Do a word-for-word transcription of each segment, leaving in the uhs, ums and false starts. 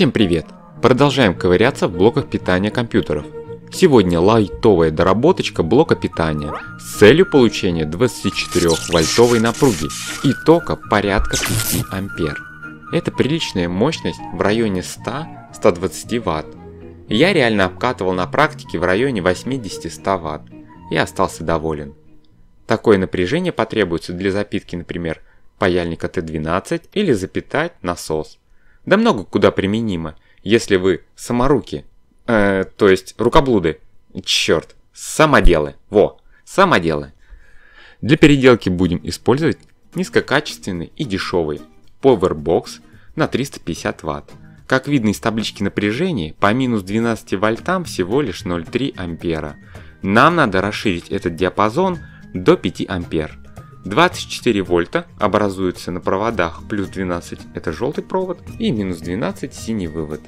Всем привет! Продолжаем ковыряться в блоках питания компьютеров. Сегодня лайтовая доработочка блока питания с целью получения двадцати четырёх вольтовой напруги и тока порядка пяти ампер. Это приличная мощность в районе ста — ста двадцати ватт. Я реально обкатывал на практике в районе восьмидесяти — ста ватт и остался доволен. Такое напряжение потребуется для запитки, например, паяльника Т двенадцать или запитать насос. Да много куда применимо, если вы саморуки, э, то есть рукоблуды, черт, самоделы, во, самоделы. Для переделки будем использовать низкокачественный и дешевый Powerbox на триста пятьдесят ватт. Как видно из таблички напряжения, по минус двенадцати вольтам всего лишь ноль целых три ампера. Нам надо расширить этот диапазон до пяти ампер. двадцать четыре вольта образуются на проводах плюс двенадцать это желтый провод и минус двенадцать синий вывод.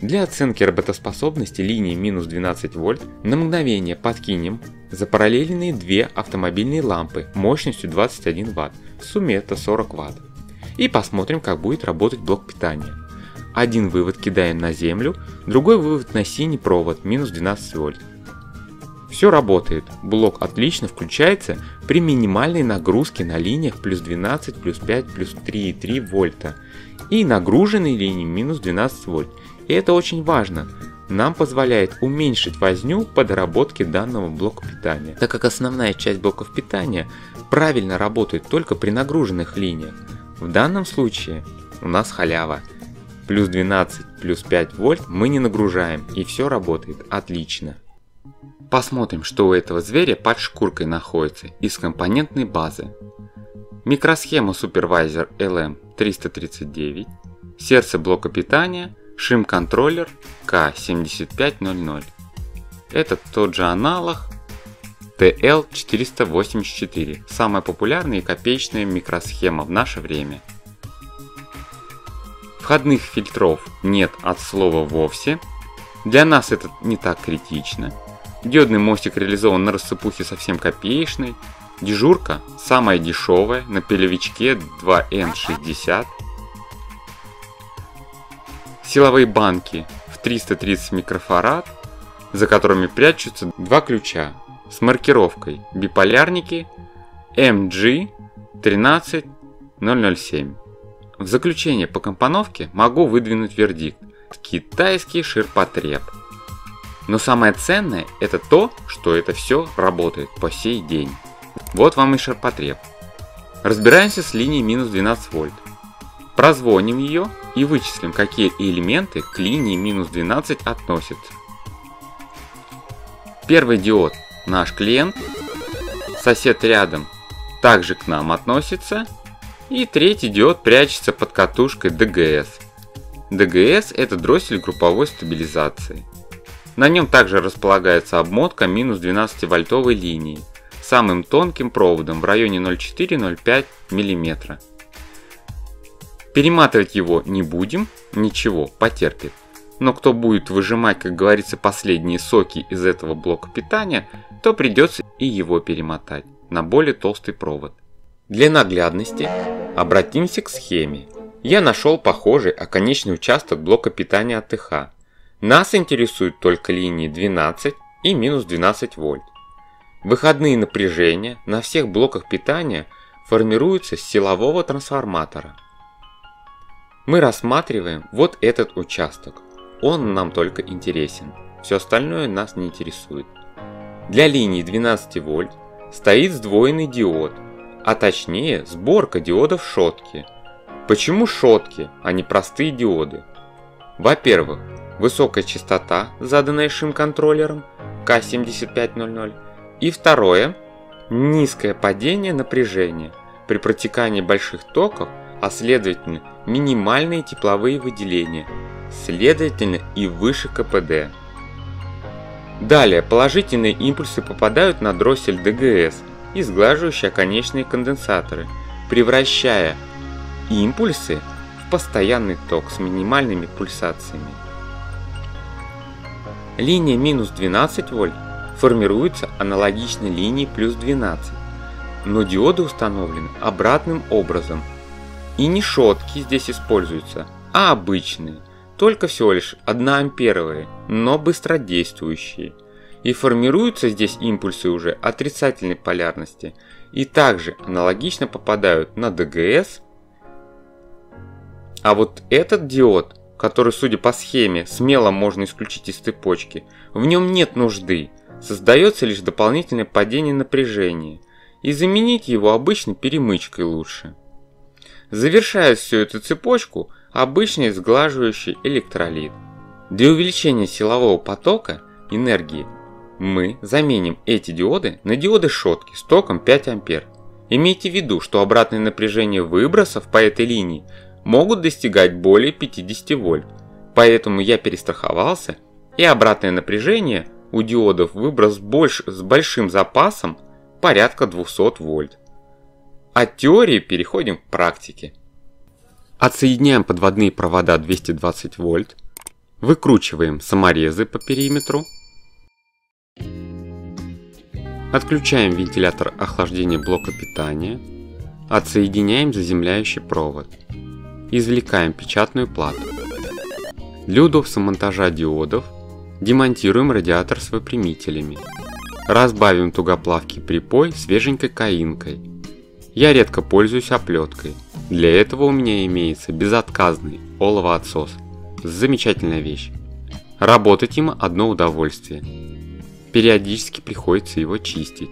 Для оценки работоспособности линии минус двенадцать вольт на мгновение подкинем запараллеленные две автомобильные лампы мощностью двадцать один ватт, в сумме это сорок ватт. И посмотрим, как будет работать блок питания. Один вывод кидаем на землю, другой вывод на синий провод минус двенадцать вольт. Все работает, блок отлично включается при минимальной нагрузке на линиях плюс двенадцать, плюс пять, плюс три и три вольта и нагруженной линии минус двенадцать вольт. И это очень важно, нам позволяет уменьшить возню по доработке данного блока питания, так как основная часть блоков питания правильно работает только при нагруженных линиях. В данном случае у нас халява, плюс двенадцать, плюс пять вольт мы не нагружаем и все работает отлично. Посмотрим, что у этого зверя под шкуркой находится из компонентной базы. Микросхема супервайзер Л М триста тридцать девять, сердце блока питания, шим-контроллер К семь тысяч пятьсот. Это тот же аналог Т Л четыреста восемьдесят четыре, самая популярная и копеечная микросхема в наше время. Входных фильтров нет от слова вовсе, для нас это не так критично. Диодный мостик реализован на рассыпухе совсем копеечной. Дежурка самая дешевая на пелевичке два М шестьдесят. Силовые банки в триста тридцать микрофарад, за которыми прячутся два ключа с маркировкой биполярники М G один три ноль ноль семь. В заключение по компоновке могу выдвинуть вердикт: китайский ширпотреб. Но самое ценное это то, что это все работает по сей день. Вот вам и ширпотреб. Разбираемся с линией минус двенадцать вольт. Прозвоним ее и вычислим, какие элементы к линии минус двенадцать относятся. Первый диод наш клиент, сосед рядом также к нам относится, и третий диод прячется под катушкой Д Г С. Д Г С это дроссель групповой стабилизации. На нем также располагается обмотка минус двенадцати вольтовой линии самым тонким проводом в районе ноль целых четыре — ноль целых пять миллиметра. Перематывать его не будем, ничего, потерпит. Но кто будет выжимать, как говорится, последние соки из этого блока питания, то придется и его перемотать на более толстый провод. Для наглядности обратимся к схеме. Я нашел похожий оконечный участок блока питания А Т Х. Нас интересуют только линии двенадцать и минус двенадцать вольт. Выходные напряжения на всех блоках питания формируются с силового трансформатора. Мы рассматриваем вот этот участок, он нам только интересен, все остальное нас не интересует. Для линии двенадцать вольт стоит сдвоенный диод, а точнее сборка диодов шотки. Почему шотки, а не простые диоды? Во-первых, высокая частота, заданная шим-контроллером К семь тысяч пятьсот, и второе, низкое падение напряжения при протекании больших токов, а следовательно минимальные тепловые выделения, следовательно и выше К П Д. Далее положительные импульсы попадают на дроссель Д Г С и сглаживающие оконечные конденсаторы, превращая импульсы в постоянный ток с минимальными пульсациями. Линия минус двенадцать вольт формируется аналогично линии плюс двенадцать, но диоды установлены обратным образом. И не шотки здесь используются, а обычные, только всего лишь одноамперовые, но быстродействующие. И формируются здесь импульсы уже отрицательной полярности и также аналогично попадают на ДГС. А вот этот диод, который, судя по схеме, смело можно исключить из цепочки, в нем нет нужды, создается лишь дополнительное падение напряжения, и заменить его обычной перемычкой лучше. Завершает всю эту цепочку обычный сглаживающий электролит. Для увеличения силового потока энергии мы заменим эти диоды на диоды Schottky с током пять ампер. Имейте в виду, что обратное напряжение выбросов по этой линии могут достигать более пятидесяти вольт, поэтому я перестраховался, и обратное напряжение у диодов выброс больше, с большим запасом порядка двухсот вольт. От теории переходим к практике. Отсоединяем подводные провода двести двадцать вольт, выкручиваем саморезы по периметру, отключаем вентилятор охлаждения блока питания, отсоединяем заземляющий провод, извлекаем печатную плату. Для удобства монтажа диодов демонтируем радиатор с выпрямителями. Разбавим тугоплавкий припой свеженькой каинкой. Я редко пользуюсь оплеткой. Для этого у меня имеется безотказный оловоотсос. Замечательная вещь. Работать им одно удовольствие. Периодически приходится его чистить.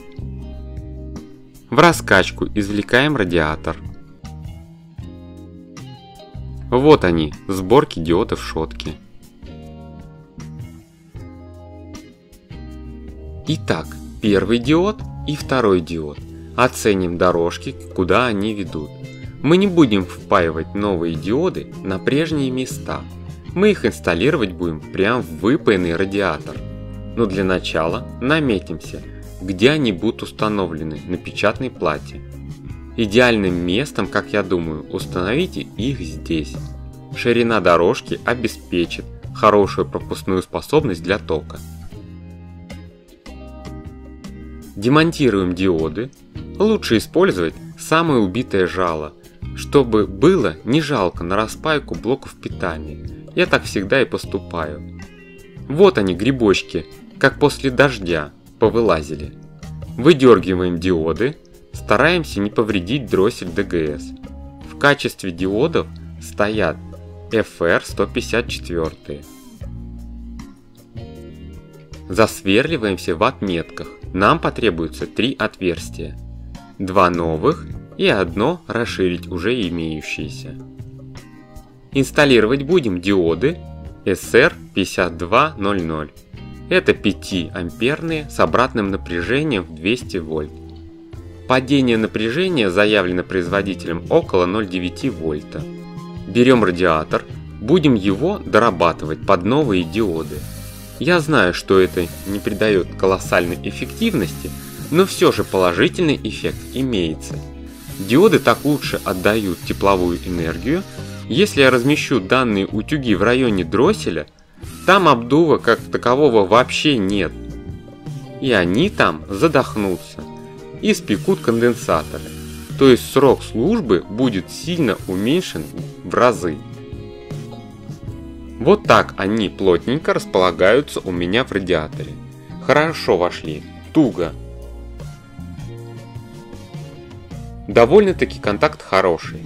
В раскачку извлекаем радиатор. Вот они, сборки диодов Schottky. Итак, первый диод и второй диод. Оценим дорожки, куда они ведут. Мы не будем впаивать новые диоды на прежние места. Мы их инсталлировать будем прямо в выпаянный радиатор. Но для начала наметимся, где они будут установлены на печатной плате. Идеальным местом, как я думаю, установите их здесь. Ширина дорожки обеспечит хорошую пропускную способность для тока. Демонтируем диоды. Лучше использовать самое убитое жало, чтобы было не жалко на распайку блоков питания. Я так всегда и поступаю. Вот они, грибочки, как после дождя, повылазили. Выдергиваем диоды, стараемся не повредить дроссель ДГС. В качестве диодов стоят эф эр сто пятьдесят четыре. Засверливаемся в отметках. Нам потребуется три отверстия, два новых и одно расширить уже имеющиеся. Инсталлировать будем диоды эс эр пятьдесят два ноль ноль. Это пятиамперные с обратным напряжением в двести вольт. Падение напряжения заявлено производителем около ноль целых девяти десятых вольта. Берем радиатор, будем его дорабатывать под новые диоды. Я знаю, что это не придает колоссальной эффективности, но все же положительный эффект имеется. Диоды так лучше отдают тепловую энергию. Если я размещу данные утюги в районе дросселя, там обдува как такового вообще нет. И они там задохнутся и спекут конденсаторы. То есть срок службы будет сильно уменьшен в разы. Вот так они плотненько располагаются у меня в радиаторе. Хорошо вошли, туго. Довольно-таки контакт хороший.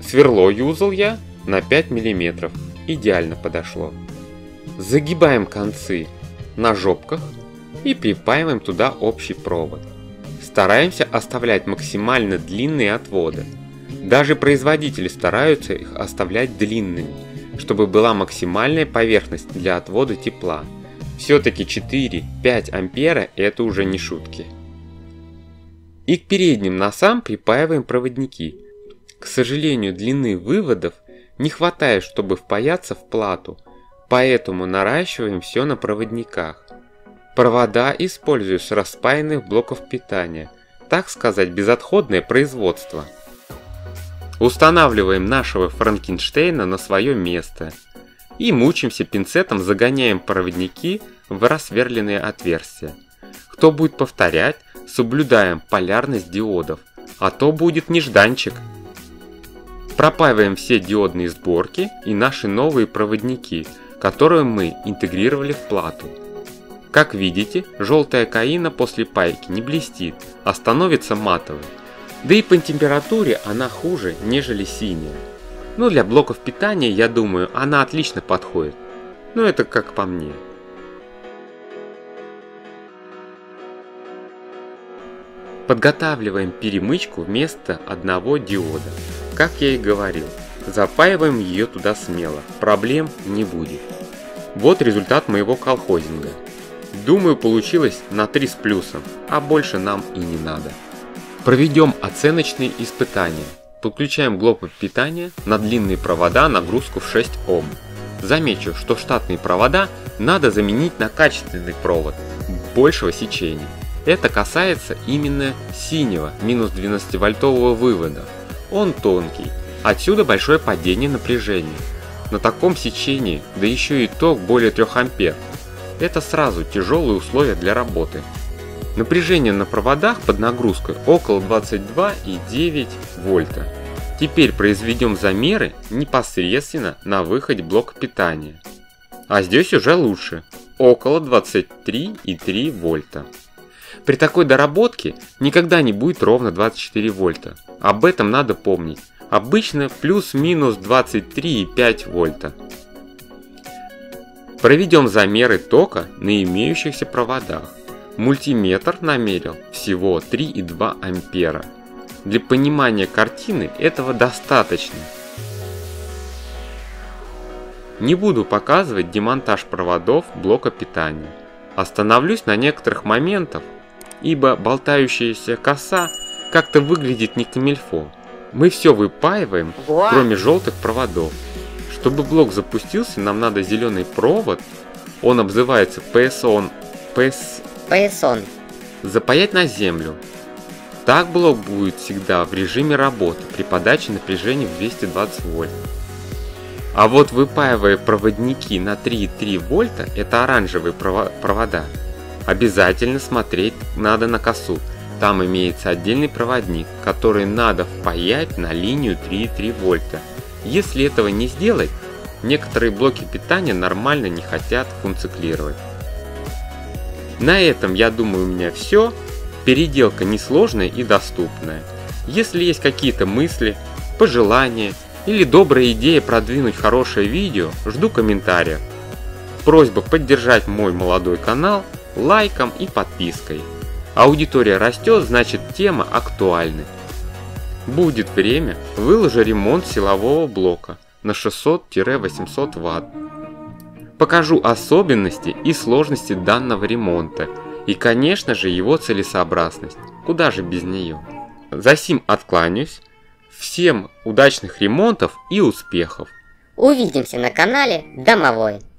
Сверло юзал я на пять миллиметров, идеально подошло. Загибаем концы на жопках и припаиваем туда общий провод. Стараемся оставлять максимально длинные отводы. Даже производители стараются их оставлять длинными, чтобы была максимальная поверхность для отвода тепла. Все-таки четыре-пять ампера это уже не шутки. И к передним носам припаиваем проводники. К сожалению, длины выводов не хватает, чтобы впаяться в плату, поэтому наращиваем все на проводниках. Провода использую с распаянных блоков питания, так сказать, безотходное производство. Устанавливаем нашего Франкенштейна на свое место и мучимся пинцетом, загоняем проводники в рассверленные отверстия. Кто будет повторять, соблюдаем полярность диодов, а то будет нежданчик. Пропаиваем все диодные сборки и наши новые проводники, которые мы интегрировали в плату. Как видите, желтая каина после пайки не блестит, а становится матовой. Да и по температуре она хуже, нежели синяя. Но для блоков питания, я думаю, она отлично подходит. Но это как по мне. Подготавливаем перемычку вместо одного диода. Как я и говорил, запаиваем ее туда смело, проблем не будет. Вот результат моего колхозинга. Думаю, получилось на три с плюсом, а больше нам и не надо. Проведем оценочные испытания. Подключаем блок питания на длинные провода нагрузку в шесть Ом. Замечу, что штатные провода надо заменить на качественный провод большего сечения. Это касается именно синего минус двенадцативольтового вывода. Он тонкий, отсюда большое падение напряжения. На таком сечении, да еще и ток более трёх ампер. Это сразу тяжелые условия для работы. Напряжение на проводах под нагрузкой около двадцати двух и девяти вольта. Теперь произведем замеры непосредственно на выходе блока питания. А здесь уже лучше, около двадцати трёх и трёх вольта. При такой доработке никогда не будет ровно двадцать четыре вольта. Об этом надо помнить. Обычно плюс-минус двадцать три и пять вольта. Проведем замеры тока на имеющихся проводах. Мультиметр намерил всего три и две десятых ампера. Для понимания картины этого достаточно. Не буду показывать демонтаж проводов блока питания. Остановлюсь на некоторых моментах, ибо болтающаяся коса как-то выглядит не камильфо. Мы все выпаиваем, кроме желтых проводов. Чтобы блок запустился, нам надо зеленый провод, он обзывается пи эс он, пи эс... пи эс он, запаять на землю. Так блок будет всегда в режиме работы при подаче напряжения в двести двадцать вольт. А вот выпаивая проводники на три и три вольта, это оранжевые провода, обязательно смотреть надо на косу. Там имеется отдельный проводник, который надо впаять на линию три и три вольта. Если этого не сделать, некоторые блоки питания нормально не хотят функционировать. На этом, я думаю, у меня все. Переделка несложная и доступная. Если есть какие-то мысли, пожелания или добрая идея продвинуть хорошее видео, жду комментариев. Просьба поддержать мой молодой канал лайком и подпиской. Аудитория растет, значит тема актуальна. Будет время, выложу ремонт силового блока на шестьсот — восемьсот ватт. Покажу особенности и сложности данного ремонта и, конечно же, его целесообразность, куда же без нее. За сим откланяюсь. Всем удачных ремонтов и успехов! Увидимся на канале Домовой!